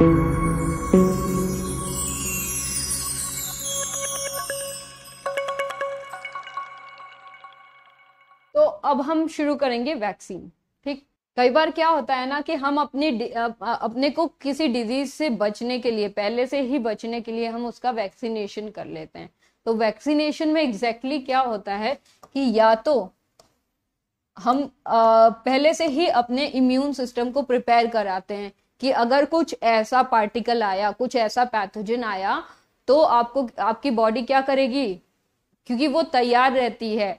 तो अब हम शुरू करेंगे वैक्सीन। ठीक, कई बार क्या होता है ना कि हम अपने को किसी डिजीज से बचने के लिए, पहले से ही बचने के लिए हम उसका वैक्सीनेशन कर लेते हैं। तो वैक्सीनेशन में एग्जैक्टली क्या होता है कि या तो हम पहले से ही अपने इम्यून सिस्टम को प्रिपेयर कराते हैं कि अगर कुछ ऐसा पार्टिकल आया, कुछ ऐसा पैथोजन आया तो आपको, आपकी बॉडी क्या करेगी, क्योंकि वो तैयार रहती है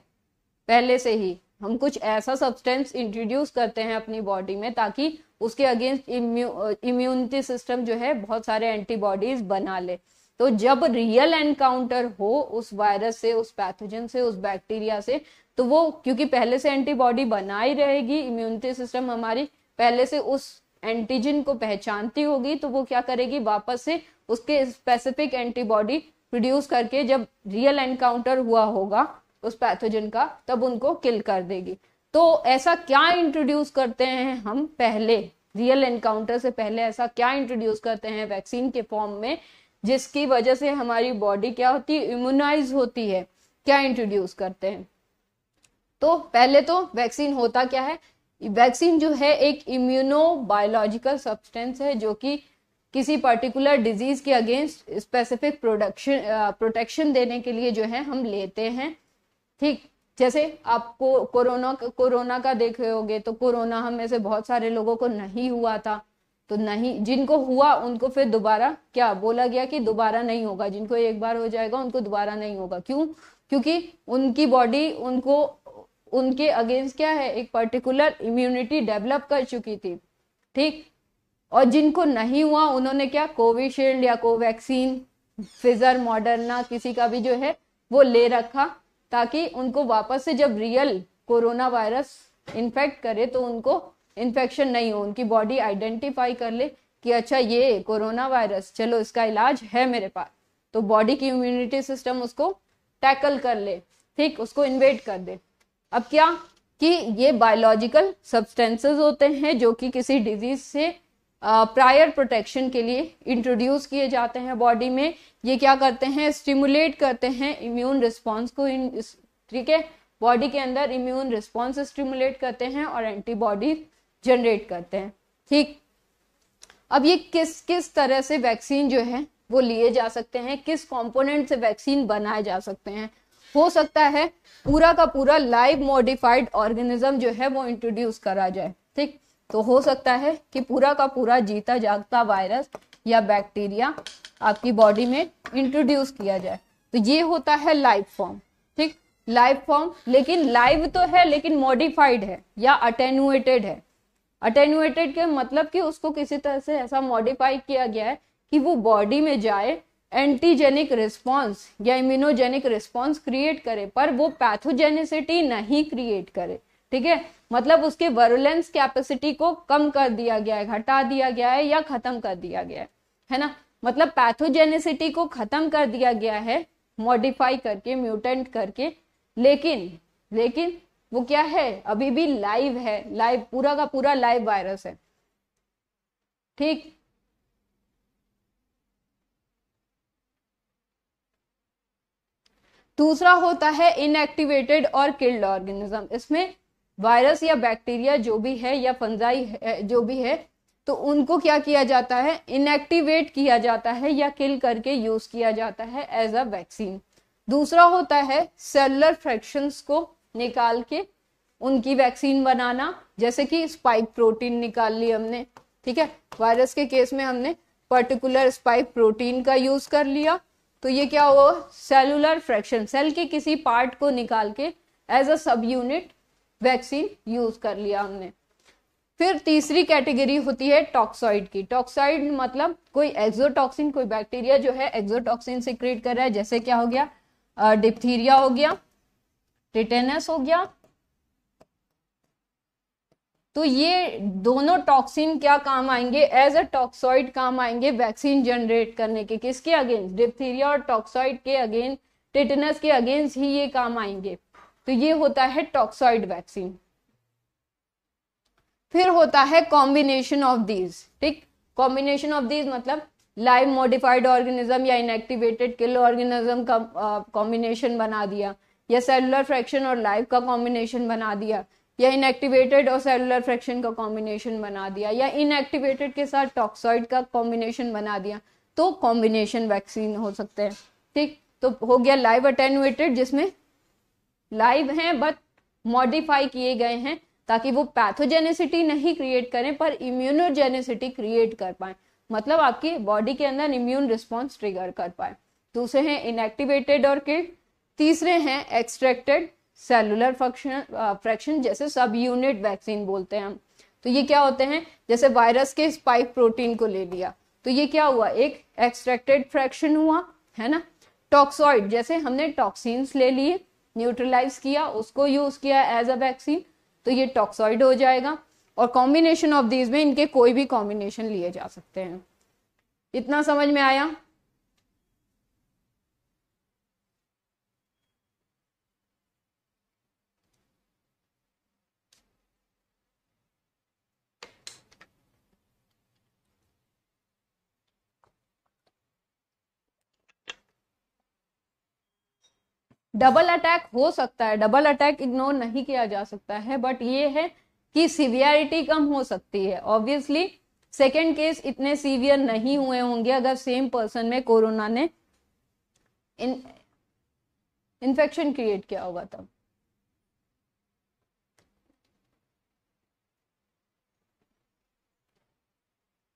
पहले से ही। हम कुछ ऐसा सब्सटेंस इंट्रोड्यूस करते हैं अपनी बॉडी में ताकि उसके अगेंस्ट इम्यूनिटी सिस्टम जो है बहुत सारे एंटीबॉडीज बना ले। तो जब रियल एनकाउंटर हो उस वायरस से, उस पैथोजन से, उस बैक्टीरिया से, तो वो क्योंकि पहले से एंटीबॉडी बनाई रहेगी, इम्यूनिटी सिस्टम हमारी पहले से उस एंटीजन को पहचानती होगी, तो वो क्या करेगी, वापस से उसके स्पेसिफिक एंटीबॉडी प्रोड्यूस करके जब रियल एनकाउंटर हुआ होगा उस पैथोजन का, तब उनको किल कर देगी। तो ऐसा क्या इंट्रोड्यूस करते हैं हम पहले, रियल एनकाउंटर से पहले ऐसा क्या इंट्रोड्यूस करते हैं वैक्सीन के फॉर्म में, जिसकी वजह से हमारी बॉडी क्या होती है, इम्यूनाइज होती है। क्या इंट्रोड्यूस करते हैं? तो पहले तो वैक्सीन होता क्या है, वैक्सीन जो है एक इम्यूनो बायोलॉजिकल सब्सटेंस है जो कि किसी पर्टिकुलर डिजीज के अगेंस्ट स्पेसिफिक प्रोटेक्शन देने के लिए जो है हम लेते हैं। ठीक, जैसे आपको कोरोना का देखे होगे तो कोरोना हमें से बहुत सारे लोगों को नहीं हुआ था, तो नहीं, जिनको हुआ उनको फिर दोबारा क्या बोला गया कि दोबारा नहीं होगा, जिनको एक बार हो जाएगा उनको दोबारा नहीं होगा। क्यों? क्योंकि उनकी बॉडी उनको, उनके अगेंस्ट क्या है, एक पर्टिकुलर इम्यूनिटी डेवलप कर चुकी थी। ठीक, और जिनको नहीं हुआ उन्होंने क्या, कोविशील्ड या कोवैक्सिन, फिजर, मॉडरना, किसी का भी जो है वो ले रखा ताकि उनको वापस से जब रियल कोरोना वायरस इन्फेक्ट करे तो उनको इन्फेक्शन नहीं हो, उनकी बॉडी आइडेंटिफाई कर ले कि अच्छा ये कोरोना वायरस, चलो इसका इलाज है मेरे पास, तो बॉडी की इम्यूनिटी सिस्टम उसको टैकल कर ले। ठीक, उसको इन्वेड कर दे। अब क्या कि ये बायोलॉजिकल सब्सटेंसेस होते हैं जो कि किसी डिजीज से प्रायर प्रोटेक्शन के लिए इंट्रोड्यूस किए जाते हैं बॉडी में। ये क्या करते हैं, स्टिमुलेट करते हैं इम्यून रिस्पॉन्स को। ठीक है, बॉडी के अंदर इम्यून रिस्पॉन्स स्टिमुलेट करते हैं और एंटीबॉडी जनरेट करते हैं। ठीक, अब ये किस किस तरह से वैक्सीन जो है वो लिए जा सकते हैं, किस कंपोनेंट से वैक्सीन बनाए जा सकते हैं। हो सकता है पूरा का पूरा लाइव मॉडिफाइड ऑर्गेनिज्म जो है वो इंट्रोड्यूस करा जाए। ठीक, तो हो सकता है कि पूरा का पूरा जीता जागता वायरस या बैक्टीरिया आपकी बॉडी में इंट्रोड्यूस किया जाए, तो ये होता है लाइव फॉर्म। ठीक, लाइव फॉर्म, लेकिन लाइव तो है लेकिन मॉडिफाइड है या अटेन्यूएटेड है। अटेन्यूएटेड के मतलब कि उसको किसी तरह से ऐसा मॉडिफाई किया गया है कि वो बॉडी में जाए, एंटीजेनिक रिस्पॉन्स या इम्यूनोजेनिक रिस्पॉन्स क्रिएट करे, पर वो पैथोजेनिसिटी नहीं क्रिएट करे। ठीक है, मतलब उसके वायलेंस कैपेसिटी को कम कर दिया गया है, घटा दिया गया है या खत्म कर दिया गया है ना। मतलब पैथोजेनिसिटी को खत्म कर दिया गया है मॉडिफाई करके, म्यूटेंट करके, लेकिन वो क्या है, अभी भी लाइव है, लाइव, पूरा का पूरा लाइव वायरस है। ठीक, दूसरा होता है इनएक्टिवेटेड और किल्ड ऑर्गेनिज्म। इसमें वायरस या बैक्टीरिया जो भी है या फंजाई जो भी है, तो उनको क्या किया जाता है, इनएक्टिवेट किया जाता है या किल करके यूज किया जाता है एज अ वैक्सीन। दूसरा होता है सेलुलर फ्रैक्शंस को निकाल के उनकी वैक्सीन बनाना, जैसे कि स्पाइक प्रोटीन निकाल ली हमने। ठीक है, वायरस के केस में हमने पर्टिकुलर स्पाइक प्रोटीन का यूज कर लिया, तो ये क्या हुआ, सेलुलर फ्रैक्शन, सेल के किसी पार्ट को निकाल के एज अ सब यूनिट वैक्सीन यूज कर लिया हमने। फिर तीसरी कैटेगरी होती है टॉक्सॉइड की। टॉक्सॉइड मतलब कोई एक्सोटॉक्सिन, कोई बैक्टीरिया जो है एक्सोटॉक्सिन सीक्रेट कर रहा है, जैसे क्या हो गया, डिप्थीरिया हो गया, टिटेनस हो गया। तो ये दोनों टॉक्सिन क्या काम आएंगे, एज अ टॉक्सॉइड काम आएंगे वैक्सीन जनरेट करने के। किसके अगेंस्ट, डिप्थीरिया और टॉक्सॉइड के अगेंस्ट, टिटेनस के अगेंस्ट ही ये काम आएंगे। तो ये होता है टॉक्सॉइड वैक्सीन। फिर होता है कॉम्बिनेशन ऑफ दीज। ठीक, कॉम्बिनेशन ऑफ दीज मतलब लाइव मॉडिफाइड ऑर्गेनिज्म या इनएक्टिवेटेड किल ऑर्गेनिज्म का कॉम्बिनेशन बना दिया, या सेलुलर फ्रैक्शन और लाइव का कॉम्बिनेशन बना दिया, या इनएक्टिवेटेड और सेलुलर फ्रैक्शन का कॉम्बिनेशन बना दिया, या इनएक्टिवेटेड के साथ टॉक्सॉइड का कॉम्बिनेशन बना दिया, तो कॉम्बिनेशन वैक्सीन हो सकते हैं। ठीक, तो हो गया लाइव अटेनुएटेड जिसमें लाइव हैं बट मॉडिफाई किए गए हैं ताकि वो पैथोजेनेसिटी नहीं क्रिएट करें पर इम्यूनोजेनेसिटी क्रिएट कर पाए, मतलब आपकी बॉडी के अंदर इम्यून रिस्पॉन्स ट्रिगर कर पाए। दूसरे हैं इनएक्टिवेटेड और किल्ड, तीसरे हैं एक्सट्रैक्टेड सेलुलर फ्रैक्शन जैसे सब यूनिट वैक्सीन बोलते हैं हम। तो ये क्या होते हैं, जैसे वायरस के स्पाइक प्रोटीन को ले लिया तो ये क्या हुआ, एक एक्सट्रैक्टेड फ्रैक्शन हुआ, है ना। टॉक्सॉइड जैसे हमने टॉक्सिन्स ले लिए, न्यूट्रलाइज किया, उसको यूज किया एज अ वैक्सीन, तो ये टॉक्सॉइड हो जाएगा। और कॉम्बिनेशन ऑफ दीज में इनके कोई भी कॉम्बिनेशन लिए जा सकते हैं। इतना समझ में आया? डबल अटैक हो सकता है, डबल अटैक इग्नोर नहीं किया जा सकता है, बट ये है कि सीवियरिटी कम हो सकती है। ऑब्वियसली सेकेंड केस इतने सीवियर नहीं हुए होंगे अगर सेम पर्सन में कोरोना ने इन्फेक्शन क्रिएट किया होगा तब।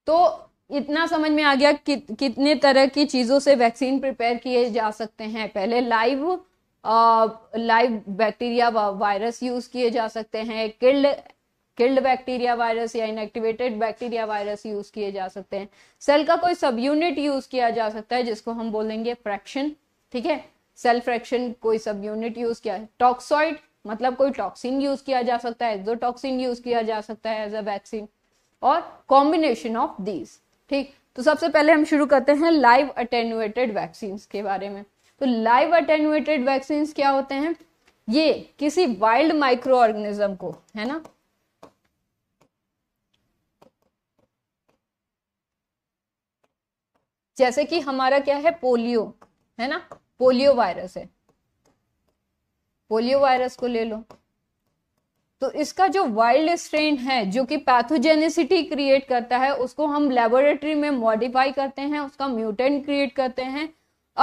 तो इतना समझ में आ गया कितने तरह की चीजों से वैक्सीन प्रिपेयर किए जा सकते हैं। पहले लाइव बैक्टीरिया वायरस यूज किए जा सकते हैं, किल्ड बैक्टीरिया वायरस या इनएक्टिवेटेड बैक्टीरिया वायरस यूज किए जा सकते हैं, सेल का कोई सब यूनिट यूज किया जा सकता है जिसको हम बोलेंगे फ्रैक्शन, ठीक है, सेल फ्रैक्शन कोई सब यूनिट यूज किया है। टॉक्सॉइड मतलब कोई टॉक्सिन यूज किया जा सकता है, एक्सोटॉक्सिन यूज किया जा सकता है एज अ वैक्सीन, और कॉम्बिनेशन ऑफ दीज। ठीक, तो सबसे पहले हम शुरू करते हैं लाइव अटेनुएटेड वैक्सीन्स के बारे में। तो लाइव अटेनुएटेड वैक्सीन्स क्या होते हैं, ये किसी वाइल्ड माइक्रो ऑर्गेनिज्म को, है ना, जैसे कि हमारा क्या है पोलियो, है ना, पोलियो वायरस है, पोलियो वायरस को ले लो तो इसका जो वाइल्ड स्ट्रेन है जो कि पैथोजेनेसिटी क्रिएट करता है उसको हम लेबोरेटरी में मॉडिफाई करते हैं, उसका म्यूटेंट क्रिएट करते हैं।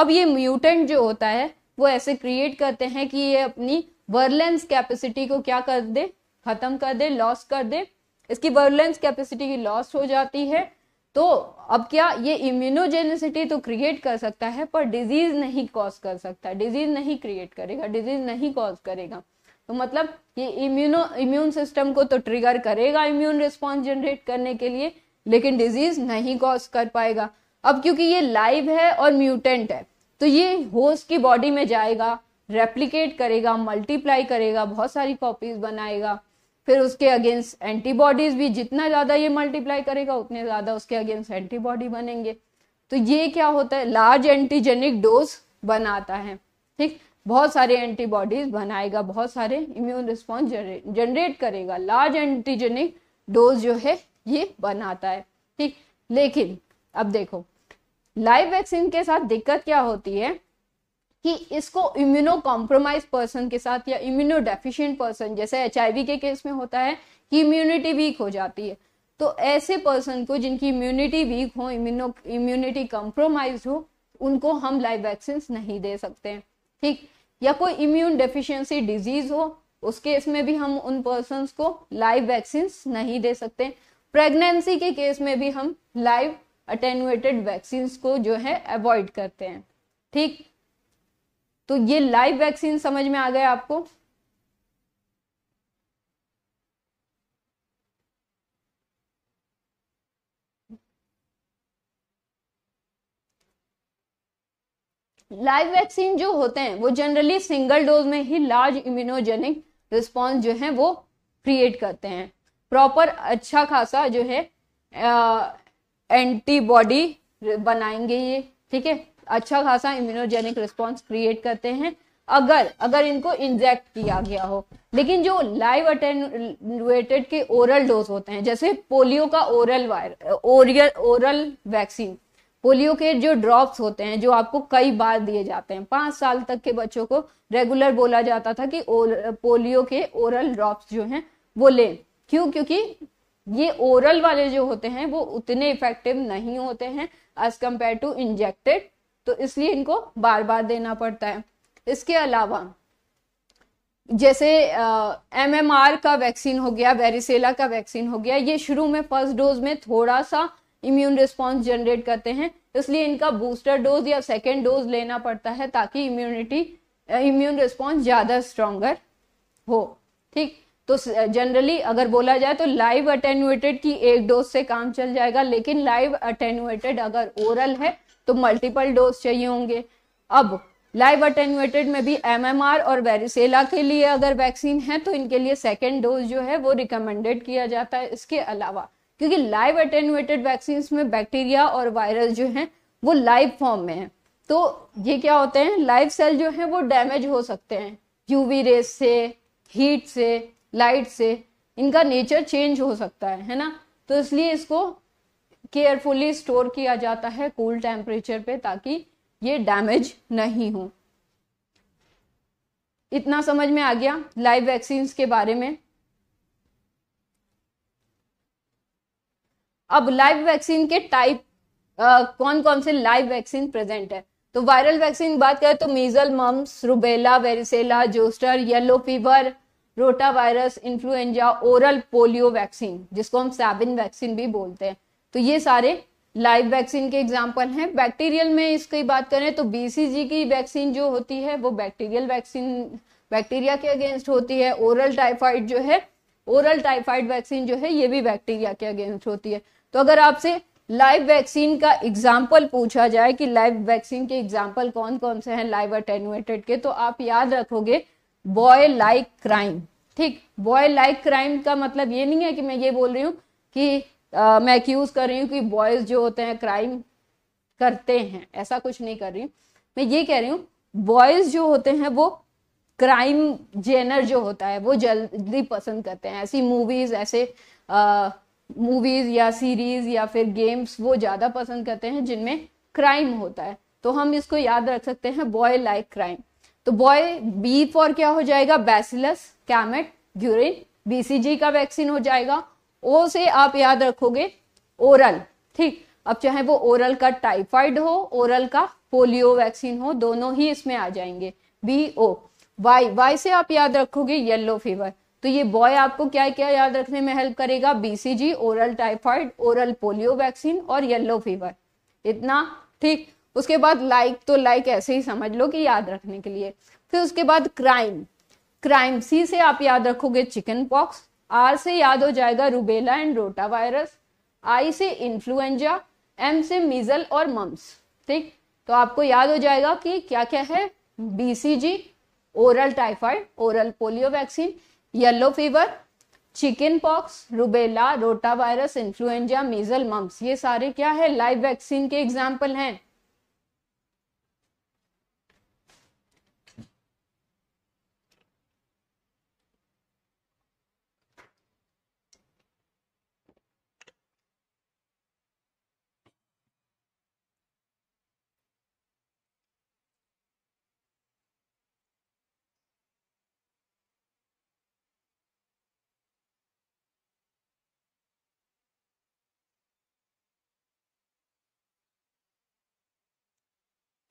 अब ये म्यूटेंट जो होता है वो ऐसे क्रिएट करते हैं कि ये अपनी वर्लेंस कैपेसिटी को क्या कर दे, खत्म कर दे, लॉस कर दे। इसकी वर्लेंस कैपेसिटी की लॉस हो जाती है तो अब क्या, ये इम्यूनोजेनेसिटी तो क्रिएट कर सकता है पर डिजीज नहीं कॉज कर सकता, डिजीज नहीं क्रिएट करेगा, डिजीज नहीं कॉज करेगा। तो मतलब ये इम्यून सिस्टम को तो ट्रिगर करेगा इम्यून रिस्पॉन्स जनरेट करने के लिए, लेकिन डिजीज नहीं कॉज कर पाएगा। अब क्योंकि ये लाइव है और म्यूटेंट है तो ये होस्ट की बॉडी में जाएगा, रेप्लिकेट करेगा, मल्टीप्लाई करेगा, बहुत सारी कॉपीज बनाएगा, फिर उसके अगेंस्ट एंटीबॉडीज भी, जितना ज्यादा ये मल्टीप्लाई करेगा उतने ज्यादा उसके अगेंस्ट एंटीबॉडी बनेंगे। तो ये क्या होता है, लार्ज एंटीजेनिक डोज बनाता है, ठीक, बहुत सारे एंटीबॉडीज बनाएगा, बहुत सारे इम्यून रिस्पॉन्स जनरेट करेगा, लार्ज एंटीजेनिक डोज जो है ये बनाता है, ठीक। लेकिन अब देखो लाइव वैक्सीन के साथ दिक्कत क्या होती है कि इसको इम्यूनो कॉम्प्रोमाइज पर्सन के साथ या इम्यूनो डेफिशिएंट पर्सन, जैसे एचआईबी के केस में होता है कि इम्यूनिटी वीक हो जाती है, तो ऐसे पर्सन को जिनकी इम्यूनिटी वीक हो, इम्यूनिटी कॉम्प्रोमाइज हो, उनको हम लाइव वैक्सीन नहीं दे सकते हैं, ठीक। या कोई इम्यून डेफिशिएंसी डिजीज हो, उस केस में भी हम उन पर्संस को लाइव वैक्सीन नहीं दे सकते। प्रेगनेंसी के केस में भी हम लाइव अटेनुएटेड वैक्सीन को जो है अवॉइड करते हैं, ठीक। तो ये लाइव वैक्सीन समझ में आ गया आपको। लाइव वैक्सीन जो होते हैं वो जनरली सिंगल डोज में ही लार्ज इम्यूनोजेनिक रिस्पॉन्स जो है वो क्रिएट करते हैं, प्रॉपर अच्छा खासा जो है एंटीबॉडी बनाएंगे ये, ठीक है, अच्छा खासा इम्यूनोजेनिक रिस्पॉन्स क्रिएट करते हैं। अगर इनको इंजेक्ट किया गया हो। लेकिन जो लाइव अटेनुएटेड के ओरल डोज होते हैं, जैसे पोलियो का ओरल वैक्सीन, पोलियो के जो ड्रॉप्स होते हैं जो आपको कई बार दिए जाते हैं, 5 साल तक के बच्चों को रेगुलर बोला जाता था कि पोलियो के ओरल ड्रॉप्स जो हैं वो लें। क्यों? क्योंकि ये ओरल वाले जो होते हैं वो उतने इफेक्टिव नहीं होते हैं एज कम्पेयर टू इंजेक्टेड, तो इसलिए इनको बार बार देना पड़ता है। इसके अलावा जैसे एमएमआर का वैक्सीन हो गया, वेरिसेला का वैक्सीन हो गया, ये शुरू में फर्स्ट डोज में थोड़ा सा इम्यून रिस्पॉन्स जनरेट करते हैं, इसलिए इनका बूस्टर डोज या सेकेंड डोज लेना पड़ता है ताकि इम्यून रिस्पॉन्स ज़्यादा स्ट्रॉन्गर हो। ठीक, तो जनरली अगर बोला जाए तो लाइव अटेनुएटेड की एक डोज से काम चल जाएगा, लेकिन लाइव अटेनुएटेड अगर ओरल है तो मल्टीपल डोज चाहिए होंगे। अब लाइव अटेनुएटेड में भी एमएमआर और वेरिसेला के लिए अगर वैक्सीन है तो इनके लिए सेकेंड डोज जो है वो रिकमेंडेड किया जाता है। इसके अलावा क्योंकि लाइव अटेनुएटेड वैक्सीन में बैक्टीरिया और वायरस जो हैं वो लाइव फॉर्म में हैं, तो ये क्या होते हैं, लाइव सेल जो हैं वो डैमेज हो सकते हैं यूवी रेस से, हीट से, लाइट से, इनका नेचर चेंज हो सकता है ना, तो इसलिए इसको केयरफुली स्टोर किया जाता है कूल टेम्परेचर पे ताकि ये डैमेज नहीं हो। इतना समझ में आ गया लाइव वैक्सीन के बारे में। अब लाइव वैक्सीन के टाइप, कौन कौन से लाइव वैक्सीन प्रेजेंट है, तो वायरल वैक्सीन बात करें तो मीजल, mumps, rubella, varicella, zoster, yellow fever, rota virus, influenza, oral polio vaccine जिसको हम सैबिन वैक्सीन भी बोलते हैं, तो ये सारे लाइव वैक्सीन के एग्जाम्पल हैं। बैक्टीरियल में इसकी बात करें तो बीसीजी की वैक्सीन जो होती है वो बैक्टीरियल वैक्सीन बैक्टीरिया के अगेंस्ट होती है। ओरल टाइफाइड वैक्सीन जो है ये भी बैक्टीरिया के अगेंस्ट होती है। तो अगर आपसे लाइव वैक्सीन का एग्जाम्पल पूछा जाए कि लाइव वैक्सीन के एग्जाम्पल कौन कौन से हैं लाइव अटेनुएटेड के, तो आप याद रखोगे बॉय लाइक क्राइम। ठीक, बॉय लाइक क्राइम का मतलब ये नहीं है कि मैं ये बोल रही हूँ कि मैं एक्यूज कर रही हूँ कि बॉयज जो होते हैं क्राइम करते हैं, ऐसा कुछ नहीं कर रही हूँ मैं। ये कह रही हूँ बॉयज जो होते हैं वो क्राइम जेनर जो होता है वो जल्दी पसंद करते हैं, ऐसी मूवीज, ऐसे मूवीज या सीरीज या फिर गेम्स वो ज़्यादा पसंद करते हैं जिनमें क्राइम होता है, तो हम इसको याद रख सकते हैं बॉय लाइक क्राइम। तो बॉय, बी फॉर क्या हो जाएगा, बैसिलस, कैमेट, ग्यूरिन, बीसीजी का वैक्सीन हो जाएगा। ओ से आप याद रखोगे ओरल। ठीक, अब चाहे वो ओरल का टाइफाइड हो, ओरल का पोलियो वैक्सीन हो, दोनों ही इसमें आ जाएंगे। बी ओ, वाई, वाई से आप याद रखोगे येलो फीवर। तो ये बॉय आपको क्या क्या याद रखने में हेल्प करेगा, BCG, oral typhoid, oral polio vaccine और येलो फीवर, इतना। ठीक, उसके बाद लाइक, तो लाइक ऐसे ही समझ लो कि याद रखने के लिए। फिर उसके बाद क्राइम, क्राइम सी से आप याद रखोगे चिकन पॉक्स, आर से याद हो जाएगा rubella and rota virus, I से इन्फ्लुएंजा, एम से मीजल और मम्स। ठीक, तो आपको याद हो जाएगा कि क्या क्या है, BCG, oral typhoid, oral polio vaccine, yellow fever, chicken pox, rubella, rota virus, influenza, मीजल, mumps, ये सारे क्या है लाइव वैक्सीन के एग्जाम्पल हैं।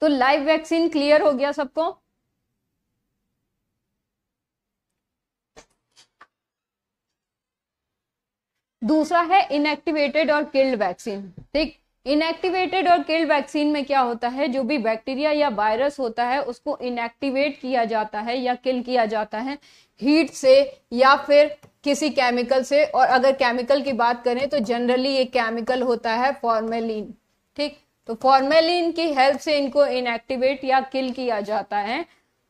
तो लाइव वैक्सीन क्लियर हो गया सबको। दूसरा है इनएक्टिवेटेड और किल्ड वैक्सीन। ठीक, इनएक्टिवेटेड और किल्ड वैक्सीन में क्या होता है, जो भी बैक्टीरिया या वायरस होता है उसको इनएक्टिवेट किया जाता है या किल किया जाता है हीट से या फिर किसी केमिकल से। और अगर केमिकल की बात करें तो जनरली ये केमिकल होता है फॉर्मेलिन। ठीक, तो फॉर्मेलिन की हेल्प से इनको इनएक्टिवेट या किल किया जाता है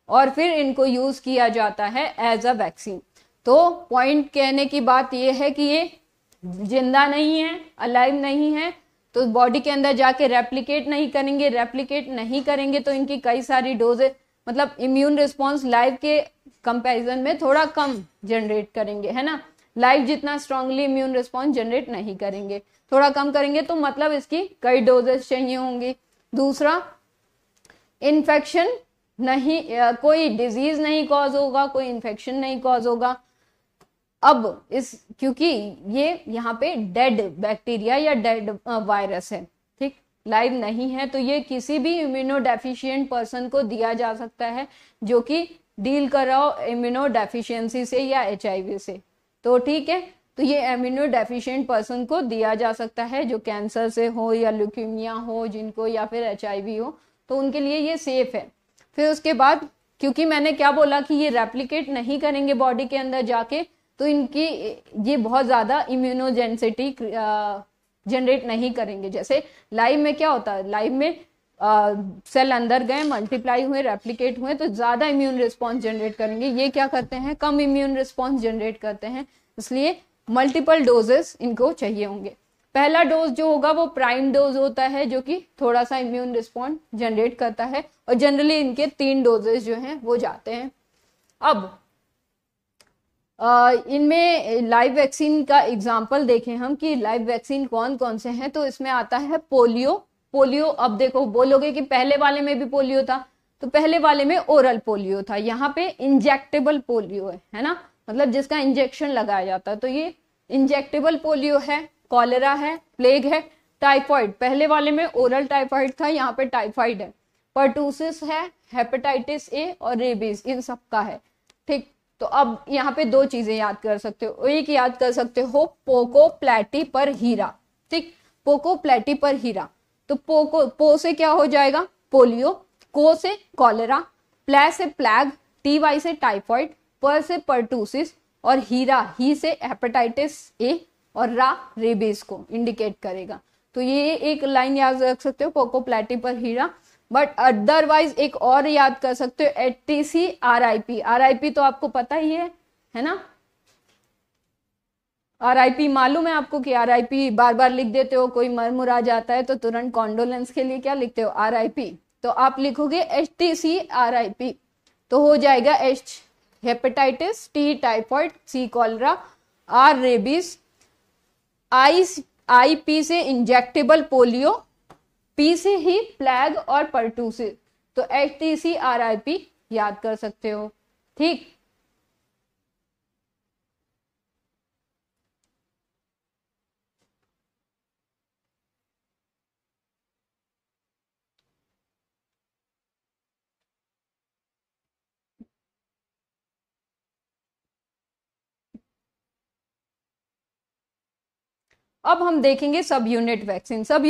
और फिर इनको यूज किया जाता है एज अ वैक्सीन। तो पॉइंट कहने की बात यह है कि ये जिंदा नहीं है, अलाइव नहीं है, तो बॉडी के अंदर जाके रेप्लिकेट नहीं करेंगे, तो इनकी कई सारी डोजेज मतलब इम्यून रिस्पॉन्स लाइव के कंपैरिजन में थोड़ा कम जनरेट करेंगे, है ना। लाइव जितना स्ट्रांगली इम्यून रिस्पॉन्स जनरेट नहीं करेंगे, थोड़ा कम करेंगे, तो मतलब इसकी कई डोजेस चाहिए होंगी। दूसरा, इन्फेक्शन नहीं, कोई डिजीज नहीं कॉज होगा, कोई इन्फेक्शन नहीं कॉज होगा। अब इस, क्योंकि ये यहाँ पे डेड बैक्टीरिया या डेड वायरस है, ठीक, लाइव नहीं है, तो ये किसी भी इम्यूनो डेफिशिएंट पर्सन को दिया जा सकता है जो कि डील कर रहा हो इम्यूनो डेफिशिएंसी से या एचआईवी से, तो ठीक है। तो ये इम्यूनो डेफिशिएंट पर्सन को दिया जा सकता है जो कैंसर से हो या ल्यूकेमिया हो जिनको, या फिर एचआईवी हो, तो उनके लिए ये सेफ है। फिर उसके बाद, क्योंकि मैंने क्या बोला कि ये रेप्लिकेट नहीं करेंगे बॉडी के अंदर जाके, तो इनकी ये बहुत ज़्यादा इम्यूनोजेंसिटी जनरेट नहीं करेंगे। जैसे लाइव में क्या होता है, लाइव में सेल अंदर गए, मल्टीप्लाई हुए, रेप्लिकेट हुए, तो ज़्यादा इम्यून रिस्पॉन्स जनरेट करेंगे। ये क्या करते हैं, कम इम्यून रिस्पॉन्स जनरेट करते हैं, इसलिए मल्टीपल डोजेस इनको चाहिए होंगे। पहला डोज जो होगा वो प्राइम डोज होता है जो कि थोड़ा सा इम्यून रिस्पॉन्स जनरेट करता है, और जनरली इनके 3 डोजेस जो हैं वो जाते हैं। अब इनमें लाइव वैक्सीन का एग्जाम्पल देखें हम कि लाइव वैक्सीन कौन कौन से हैं, तो इसमें आता है पोलियो। अब देखो, बोलोगे कि पहले वाले में भी पोलियो था, तो पहले वाले में ओरल पोलियो था, यहाँ पे इंजेक्टेबल पोलियो है ना, मतलब जिसका इंजेक्शन लगाया जाता, तो ये इंजेक्टेबल पोलियो है। कॉलेरा है, प्लेग है, टाइफाइड, पहले वाले में ओरल टाइफाइड था, यहाँ पे टाइफाइड है, पर्टूसिस है, हेपेटाइटिस ए और रेबीज, इन सब का है, ठीक। तो अब यहाँ पे 2 चीजें याद कर सकते हो, एक याद कर सकते हो पोको प्लेटी पर हीरा, ठीक, पोको प्लेटी पर हीरा, तो पोको, पो से क्या हो जाएगा पोलियो, को से कॉलेरा, प्ले से प्लैग, टी से टाइफाइड, पर से पर्टूसिस, और हीरा, ही से हेपेटाइटिस ए, और रा रेबीज को इंडिकेट करेगा। तो ये एक लाइन याद रख सकते हो, पोको प्लेटी पर हीरा। बट अदरवाइज एक और याद कर सकते हो, HTC RIP तो आपको पता ही है ना, RIP मालूम है आपको कि RIP बार बार लिख देते हो, कोई मर मुरा जाता है तो तुरंत कॉन्डोलेंस के लिए क्या लिखते हो, RIP, तो आप लिखोगे HTC RIP, तो हो जाएगा H hepatitis, T typhoid, C cholera, R rabies, IP से इंजेक्टेबल पोलियो, पी से ही प्लैग और पर्टूसिस, तो HTC RIP याद कर सकते हो, ठीक। अब हम देखेंगे सब यूनिट वैक्सीन। सब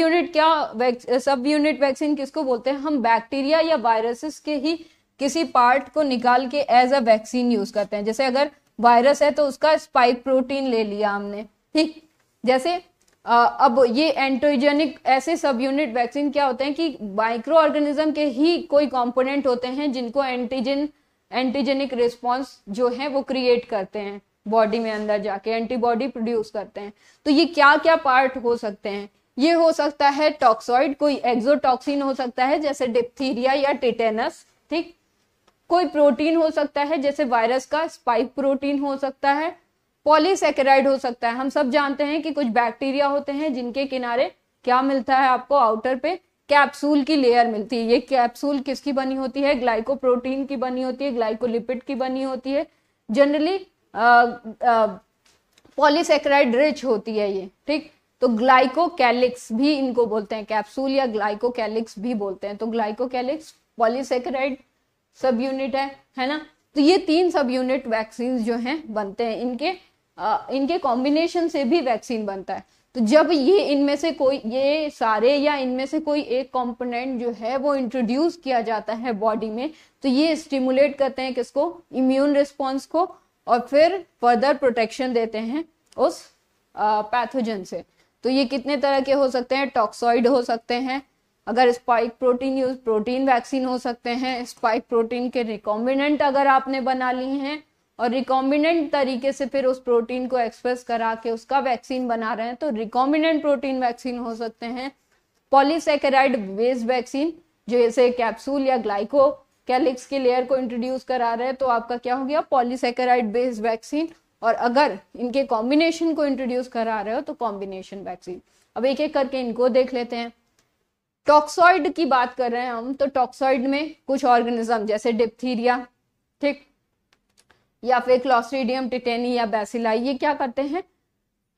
यूनिट वैक्सीन किसको बोलते हैं, हम बैक्टीरिया या वायरसेस के ही किसी पार्ट को निकाल के एज अ वैक्सीन यूज करते हैं। जैसे अगर वायरस है तो उसका स्पाइक प्रोटीन ले लिया हमने, ठीक। जैसे अब ये एंटीजेनिक, ऐसे सब यूनिट वैक्सीन क्या होते हैं कि माइक्रो ऑर्गेनिज्म के ही कोई कॉम्पोनेंट होते हैं जिनको एंटीजेनिक रिस्पॉन्स जो है वो क्रिएट करते हैं, बॉडी में अंदर जाके एंटीबॉडी प्रोड्यूस करते हैं। तो ये क्या क्या पार्ट हो सकते हैं, ये हो सकता है टॉक्सॉइड, कोई एक्सोटॉक्सिन हो सकता है जैसे डिप्थीरिया या टिटेनस, ठीक। कोई प्रोटीन हो सकता है जैसे वायरस का स्पाइक प्रोटीन हो सकता है, पॉलीसेकेराइड हो सकता है। हम सब जानते हैं कि कुछ बैक्टीरिया होते हैं जिनके किनारे क्या मिलता है आपको, आउटर पे कैप्सूल की लेयर मिलती है। ये कैप्सूल किसकी बनी होती है, ग्लाइकोप्रोटीन की बनी होती है, ग्लाइकोलिपिड की बनी होती है, जनरली पॉलीसेकेराइड रिच होती है ये, ठीक। तो ग्लाइकोकैलिक्स भी इनको बोलते हैं, कैप्सूल या ग्लाइकोकैलिक्स भी बोलते हैं। तो ग्लाइकोकैलिक्स पॉलीसेकेराइड सब यूनिट है ना। तो ये 3 सब यूनिट वैक्सीन जो हैं बनते हैं, इनके कॉम्बिनेशन से भी वैक्सीन बनता है। तो जब ये इनमें से कोई, ये सारे या इनमें से कोई एक कंपोनेंट जो है वो इंट्रोड्यूस किया जाता है बॉडी में, तो ये स्टिमुलेट करते हैं किसको, इम्यून रिस्पॉन्स को, और फिर फर्दर प्रोटेक्शन देते हैं उस पैथोजन से। तो ये कितने तरह के हो सकते हैं, टॉक्सॉइड हो सकते हैं, अगर spike protein use protein vaccine हो सकते हैं, स्पाइक प्रोटीन के रिकॉम्बिनेंट अगर आपने बना लिए हैं और रिकॉम्बिनेंट तरीके से फिर उस प्रोटीन को एक्सप्रेस करा के उसका वैक्सीन बना रहे हैं, तो रिकॉम्बिनेंट प्रोटीन वैक्सीन हो सकते हैं। पॉलीसेकेराइड बेस्ड वैक्सीन जो जैसे कैप्सूल या ग्लाइको कैलिक्स के लेयर को इंट्रोड्यूस करा रहे हैं तो आपका क्या हो गया, पॉलीसेकेराइड बेस्ड वैक्सीन। और अगर इनके कॉम्बिनेशन को इंट्रोड्यूस करा रहे हो तो कॉम्बिनेशन वैक्सीन। अब एक एक करके इनको देख लेते हैं। टॉक्सॉइड की बात कर रहे हैं हम, तो टॉक्सॉइड में कुछ ऑर्गेनिज्म जैसे डिप्थीरिया, ठीक, या फिर क्लॉस्ट्रीडियम टिटेनी या बैसिलाई, ये क्या करते हैं,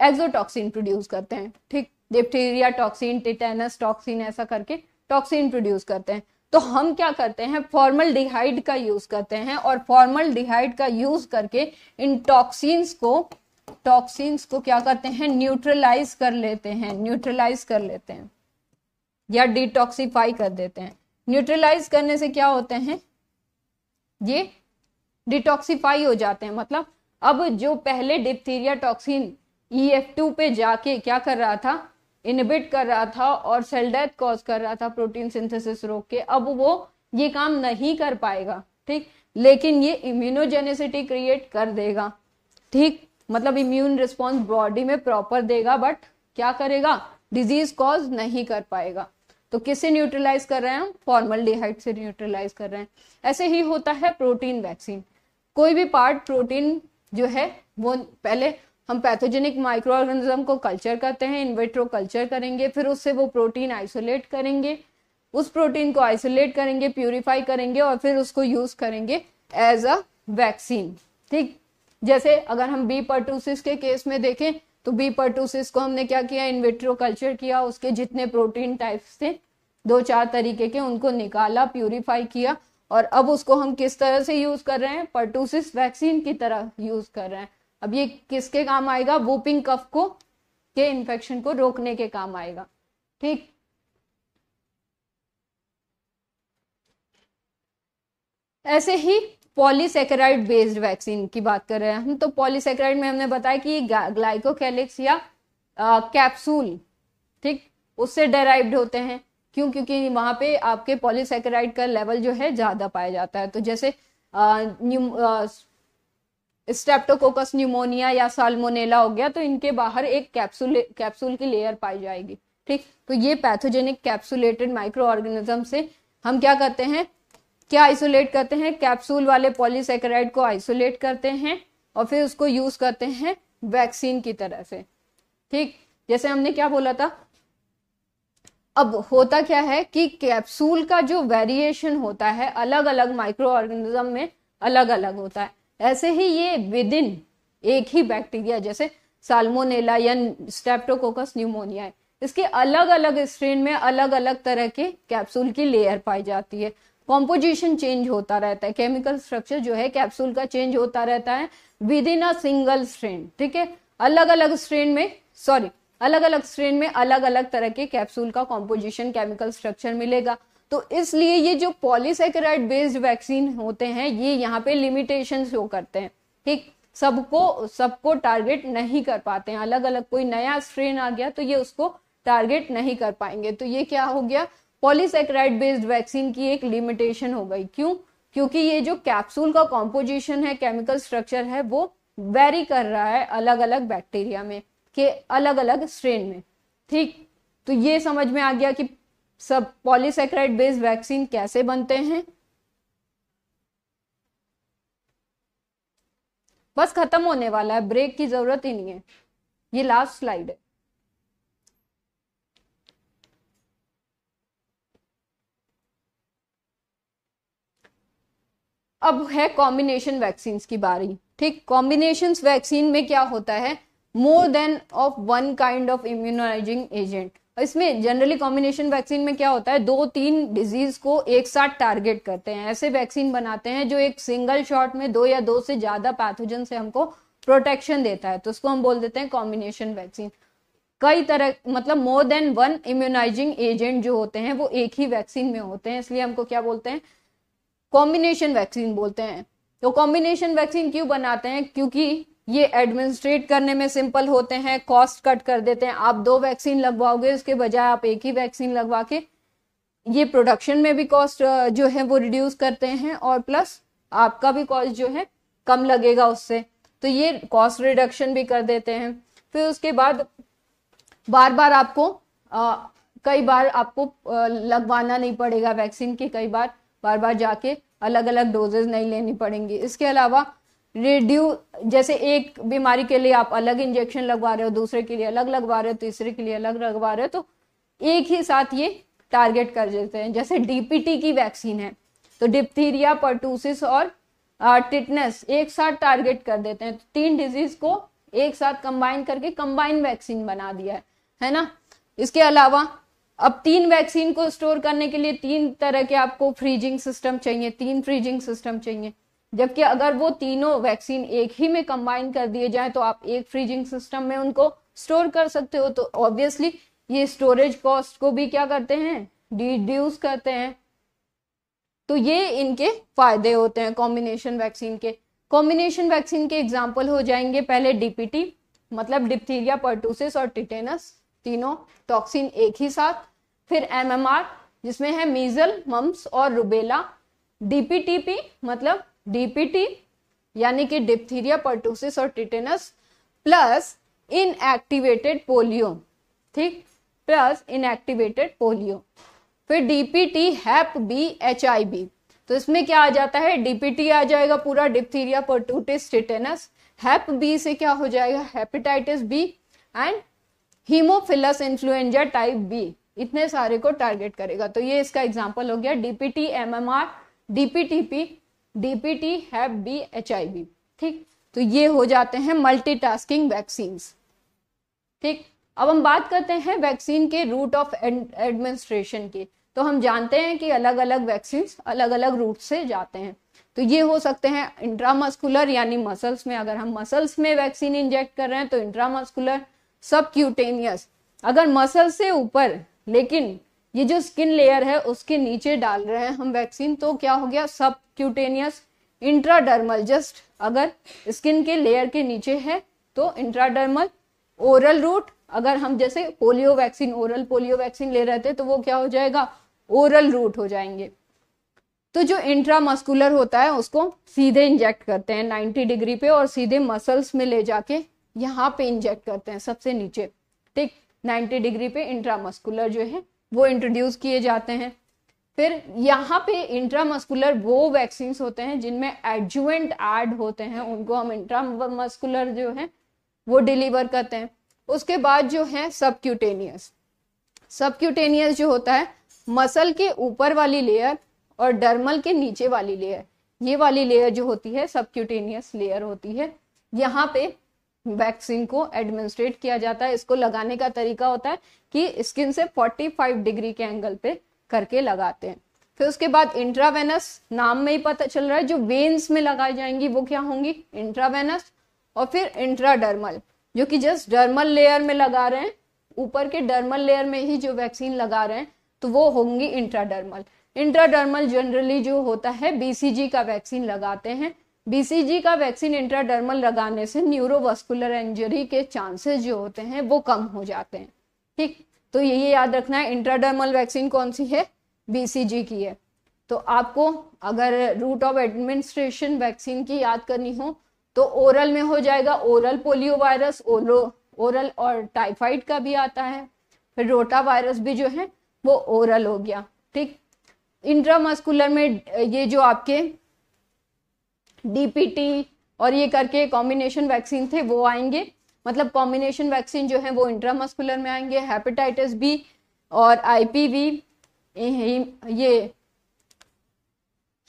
एक्सोटॉक्सिन प्रोड्यूस करते हैं, ठीक, डिप्थीरिया टॉक्सिन, टिटेनस टॉक्सिन, ऐसा करके टॉक्सिन प्रोड्यूस करते हैं। तो हम क्या करते हैं, फॉर्मलडिहाइड का यूज करते हैं और फॉर्मलडिहाइड का यूज करके इन टॉक्सिन्स को क्या करते हैं, न्यूट्रलाइज कर लेते हैं या डिटॉक्सिफाई कर देते हैं। न्यूट्रलाइज करने से क्या होते हैं, ये डिटॉक्सिफाई हो जाते हैं। मतलब अब जो पहले डिप्थीरिया टॉक्सिन EF2 पे जाके क्या कर रहा था, इनहिबिट कर रहा था और सेल डेथ कॉज कर रहा था प्रोटीन सिंथेसिस रोक के, अब वो ये काम नहीं कर पाएगा, ठीक, लेकिन ये इम्यूनोजेनेसिटी क्रिएट कर देगा, ठीक, मतलब इम्यून रिस्पॉन्स बॉडी में प्रॉपर देगा, बट क्या करेगा, डिजीज कॉज नहीं कर पाएगा। तो किससे न्यूट्रलाइज कर रहे हैं हम, फॉर्मलडिहाइड से न्यूट्रलाइज कर रहे हैं। ऐसे ही होता है प्रोटीन वैक्सीन। कोई भी पार्ट प्रोटीन जो है वो पहले हम पैथोजेनिक माइक्रो ऑर्गेनिज्म को कल्चर करते हैं, इनविट्रो कल्चर करेंगे, फिर उससे वो प्रोटीन आइसोलेट करेंगे, उस प्रोटीन को आइसोलेट करेंगे, प्यूरिफाई करेंगे और फिर उसको यूज करेंगे एज अ वैक्सीन, ठीक। जैसे अगर हम बी पर्टूसिस के केस में देखें तो बी पर्टूसिस को हमने क्या किया, इनविट्रो कल्चर किया, उसके जितने प्रोटीन टाइप्स थे 2-4 तरीके के, उनको निकाला, प्यूरिफाई किया और अब उसको हम किस तरह से यूज कर रहे हैं, पर्टूसिस वैक्सीन की तरह यूज कर रहे हैं। अब ये किसके काम आएगा, वूपिंग कफ को के इन्फेक्शन को रोकने के काम आएगा, ठीक। ऐसे ही पॉलीसेकेराइड बेस्ड वैक्सीन की बात कर रहे हैं हम, तो पॉलीसेकेराइड में हमने बताया कि ग्लाइकोकैलिक्स या कैप्सूल, ठीक, उससे डेराइव्ड होते हैं। क्यों, क्योंकि वहां पे आपके पॉलीसेकेराइड का लेवल जो है ज्यादा पाया जाता है। तो जैसे स्ट्रेप्टोकोकस न्यूमोनिया या साल्मोनेला हो गया, तो इनके बाहर एक कैप्सूल की लेयर पाई जाएगी, ठीक। तो ये पैथोजेनिक कैप्सुलेटेड माइक्रो ऑर्गेनिज्म से हम क्या करते हैं, क्या आइसोलेट करते हैं, कैप्सूल वाले पॉलीसेकेराइड को आइसोलेट करते हैं और फिर उसको यूज करते हैं वैक्सीन की तरह से, ठीक। जैसे हमने क्या बोला था, अब होता क्या है कि कैप्सूल का जो वेरिएशन होता है अलग अलग माइक्रो ऑर्गेनिज्म में अलग अलग होता है। ऐसे ही ये विदिन एक ही बैक्टीरिया, जैसे साल्मोनेला या स्ट्रेप्टोकोकस न्यूमोनिया है, इसके अलग अलग स्ट्रेन में अलग अलग तरह के कैप्सूल की लेयर पाई जाती है। कॉम्पोजिशन चेंज होता रहता है, केमिकल स्ट्रक्चर जो है कैप्सूल का चेंज होता रहता है विदिन अ सिंगल स्ट्रेन, ठीक है। अलग अलग स्ट्रेन में अलग अलग तरह के कैप्सूल का कॉम्पोजिशन, केमिकल स्ट्रक्चर मिलेगा। तो इसलिए ये जो पॉलीसेकेराइड बेस्ड वैक्सीन होते हैं ये यहाँ पे लिमिटेशन शो करते हैं, ठीक, सबको टारगेट नहीं कर पाते हैं। अलग अलग कोई नया स्ट्रेन आ गया तो ये उसको टारगेट नहीं कर पाएंगे। तो ये क्या हो गया, पॉलीसेकेराइड बेस्ड वैक्सीन की एक लिमिटेशन हो गई। क्यों, क्योंकि ये जो कैप्सूल का कॉम्पोजिशन है, केमिकल स्ट्रक्चर है, वो वेरी कर रहा है अलग अलग बैक्टीरिया में के अलग अलग स्ट्रेन में, ठीक। तो ये समझ में आ गया कि सब पॉलीसेकेराइड बेस्ड वैक्सीन कैसे बनते हैं। बस खत्म होने वाला है, ब्रेक की जरूरत ही नहीं है, ये लास्ट स्लाइड है। अब है कॉम्बिनेशन वैक्सीन की बारी, ठीक। कॉम्बिनेशन वैक्सीन में क्या होता है, more than of one kind of immunising agent. इसमें जनरली कॉम्बिनेशन वैक्सीन में क्या होता है, 2-3 डिजीज को एक साथ टारगेट करते हैं। ऐसे वैक्सीन बनाते हैं जो एक सिंगल शॉट में 2 या 2 से ज्यादा पैथोजन से हमको प्रोटेक्शन देता है, तो उसको हम बोल देते हैं कॉम्बिनेशन वैक्सीन। कई तरह, मतलब more than one immunising agent जो होते हैं वो एक ही वैक्सीन में होते हैं, इसलिए हमको क्या बोलते हैं, कॉम्बिनेशन वैक्सीन बोलते हैं। तो कॉम्बिनेशन वैक्सीन क्यों बनाते हैं, क्योंकि ये एडमिनिस्ट्रेट करने में सिंपल होते हैं, कॉस्ट कट कर देते हैं। आप 2 वैक्सीन लगवाओगे इसके बजाय आप एक ही वैक्सीन लगवा के, ये प्रोडक्शन में भी कॉस्ट जो है वो रिड्यूस करते हैं और प्लस आपका भी कॉस्ट जो है कम लगेगा उससे, तो ये कॉस्ट रिडक्शन भी कर देते हैं। फिर उसके बाद कई बार आपको लगवाना नहीं पड़ेगा वैक्सीन के, कई बार जाके अलग अलग डोजेज नहीं लेनी पड़ेंगी। इसके अलावा जैसे एक बीमारी के लिए आप अलग इंजेक्शन लगवा रहे हो, दूसरे के लिए अलग लगवा रहे हो, तीसरे के लिए अलग लगवा रहे हो, तो एक ही साथ ये टारगेट कर देते हैं। जैसे डीपीटी की वैक्सीन है तो डिप्थीरिया, पर्टूसिस और टिटनेस एक साथ टारगेट कर देते हैं। तो 3 डिजीज को एक साथ कंबाइन करके कंबाइन वैक्सीन बना दिया है ना। इसके अलावा अब 3 वैक्सीन को स्टोर करने के लिए 3 तरह के आपको फ्रीजिंग सिस्टम चाहिए, 3 फ्रीजिंग सिस्टम चाहिए, जबकि अगर वो तीनों वैक्सीन एक ही में कंबाइन कर दिए जाए तो आप एक फ्रीजिंग सिस्टम में उनको स्टोर कर सकते हो। तो ऑब्वियसली ये स्टोरेज कॉस्ट को भी क्या करते हैं, रिड्यूस करते हैं। तो ये इनके फायदे होते हैं कॉम्बिनेशन वैक्सीन के। कॉम्बिनेशन वैक्सीन के एग्जाम्पल हो जाएंगे पहले डीपीटी मतलब डिप्थीरिया, पर्टूसिस और टिटेनस, तीनों टॉक्सिन एक ही साथ। फिर एमएमआर जिसमें है मीजल, मम्स और रुबेला। डीपीटीपी मतलब डीपीटी यानी कि डिप्थीरिया, पर्टूसिस और टिटेनस प्लस इनएक्टिवेटेड पोलियो, ठीक, प्लस इनएक्टिवेटेड पोलियो। फिर डीपीटी हैप बी, एचआईबी, तो इसमें क्या आ जाता है, डीपीटी आ जाएगा पूरा, diphtheria, pertussis, tetanus. Hep B से क्या हो जाएगा, hepatitis B and haemophilus influenza type B, इतने सारे को टारगेट करेगा। तो ये इसका एग्जाम्पल हो गया DPT, MMR, DPTP, DPT hep B, HIB, ठीक। तो ये हो जाते हैं मल्टीटास्किंग वैक्सीन्स, ठीक। अब हम बात करते हैं वैक्सीन के रूट ऑफ एडमिनिस्ट्रेशन की। तो हम जानते हैं कि अलग अलग वैक्सीन अलग अलग रूट से जाते हैं। तो ये हो सकते हैं इंट्रामस्कुलर यानी मसल्स में, अगर हम मसल्स में वैक्सीन इंजेक्ट कर रहे हैं तो इंट्रामस्कुलर। सबक्यूटेनियस अगर मसल से ऊपर लेकिन ये जो स्किन लेयर है उसके नीचे डाल रहे हैं हम वैक्सीन, तो क्या हो गया, सबक्यूटेनियस। इंट्राडर्मल जस्ट अगर स्किन के लेयर के नीचे है तो इंट्राडर्मल। ओरल रूट अगर हम जैसे polio vaccine, oral polio vaccine ले रहे थे तो वो क्या हो जाएगा, ओरल रूट हो जाएंगे। तो जो इंट्रामस्कुलर होता है उसको सीधे इंजेक्ट करते हैं 90 डिग्री पे और सीधे मसल्स में ले जाके यहाँ पे इंजेक्ट करते हैं सबसे नीचे, ठीक। 90 डिग्री पे इंट्रामस्कुलर जो है वो इंट्रोड्यूस किए जाते हैं। फिर यहाँ पे इंट्रामस्कुलर वो वैक्सीन्स होते हैं जिनमें एडजुवेंट ऐड होते हैं, उनको हम इंट्रामस्कुलर जो है वो डिलीवर करते हैं। उसके बाद जो है सबक्यूटेनियस, सबक्यूटेनियस जो होता है मसल के ऊपर वाली लेयर और डर्मल के नीचे वाली लेयर, ये वाली लेयर जो होती है सबक्यूटेनियस लेयर होती है, यहाँ पे वैक्सीन को एडमिनिस्ट्रेट किया जाता है। इसको लगाने का तरीका होता है कि स्किन से 45 डिग्री के एंगल पे करके लगाते हैं। फिर उसके बाद इंट्रावेनस, नाम में ही पता चल रहा है जो वेन्स में लगाई जाएंगी वो क्या होंगी, इंट्रावेनस। और फिर इंट्राडर्मल जो कि जस्ट डर्मल लेयर में लगा रहे हैं, ऊपर के डर्मल लेयर में ही जो वैक्सीन लगा रहे हैं तो वो होंगी इंट्राडर्मल। इंट्राडर्मल जनरली जो होता है बीसीजी का वैक्सीन लगाते हैं। बीसीजी का वैक्सीन इंट्राडर्मल लगाने से न्यूरोवास्कुलर इंजरी के चांसेस जो होते हैं वो कम हो जाते हैं, ठीक। तो ये याद रखना है, इंट्राडर्मल वैक्सीन कौन सी है, बीसीजी की है। तो आपको अगर रूट ऑफ एडमिनिस्ट्रेशन वैक्सीन की याद करनी हो तो ओरल में हो जाएगा ओरल पोलियो वायरस, ओरल और टाइफाइड का भी आता है। फिर रोटा वायरस भी जो है वो ओरल हो गया, ठीक। इंट्रामस्कुलर में ये जो आपके डीपीटी और ये करके कॉम्बिनेशन वैक्सीन थे वो आएंगे, मतलब कॉम्बिनेशन वैक्सीन जो है वो इंट्रामस्कुलर में आएंगे। हेपेटाइटिस बी और आईपीवी, ये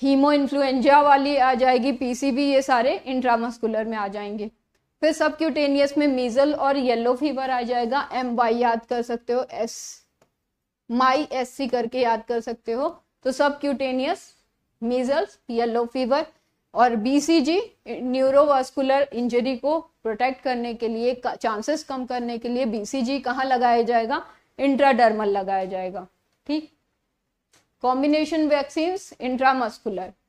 हीमो इन्फ्लुएंजा वाली आ जाएगी, पीसीवी, ये सारे इंट्रामस्कुलर में आ जाएंगे। फिर सबक्यूटेनियस में मीजल और येलो फीवर आ जाएगा। MY याद कर सकते हो, MYSC करके याद कर सकते हो। तो सबक्यूटेनियस, मीजल्स, येलो फीवर और बीसीजी न्यूरोवास्कुलर इंजरी को प्रोटेक्ट करने के लिए, चांसेस कम करने के लिए बीसीजी कहाँ लगाया जाएगा, इंट्राडर्मल लगाया जाएगा, ठीक। Combination vaccines intramuscular.